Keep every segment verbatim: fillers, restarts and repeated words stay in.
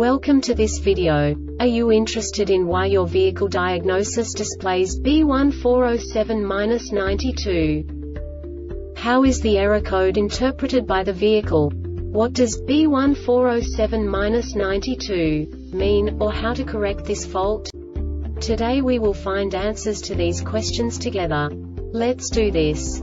Welcome to this video. Are you interested in why your vehicle diagnosis displays B one four zero seven dash nine two? How is the error code interpreted by the vehicle? What does B one four zero seven dash nine two mean, or how to correct this fault? Today we will find answers to these questions together. Let's do this.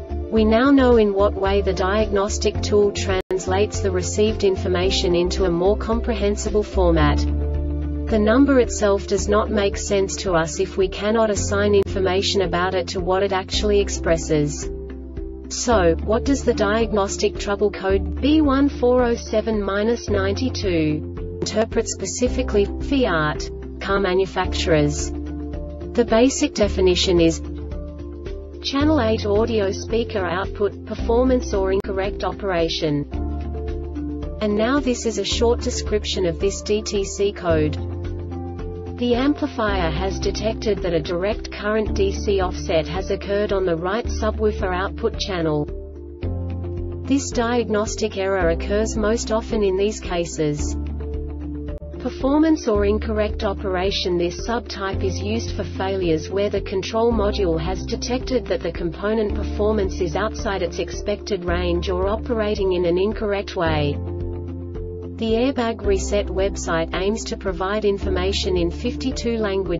We now know in what way the diagnostic tool translates translates the received information into a more comprehensible format. The number itself does not make sense to us if we cannot assign information about it to what it actually expresses. So, what does the diagnostic trouble code B one four zero seven dash nine two interpret specifically for Fiat car manufacturers? The basic definition is Channel eight audio speaker output, performance or incorrect operation. And now this is a short description of this D T C code. The amplifier has detected that a direct current D C offset has occurred on the right subwoofer output channel. This diagnostic error occurs most often in these cases. Performance or incorrect operation. This subtype is used for failures where the control module has detected that the component performance is outside its expected range or operating in an incorrect way. The Airbag Reset website aims to provide information in fifty-two languages.